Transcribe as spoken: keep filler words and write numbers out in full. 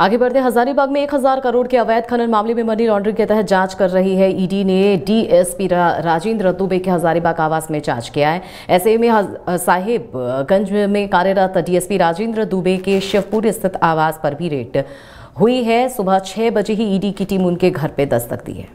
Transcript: आगे बढ़ते हजारीबाग में एक हजार करोड़ के अवैध खनन मामले में मनी लॉन्ड्रिंग के तहत जांच कर रही है ईडी ने डीएसपी राजेंद्र दुबे के हजारीबाग आवास में जांच किया है। ऐसे में साहिबगंज में कार्यरत डीएसपी राजेंद्र दुबे के शिवपुर स्थित आवास पर भी रेड हुई है। सुबह छह बजे ही ईडी की टीम उनके घर पे दस्तक दी है।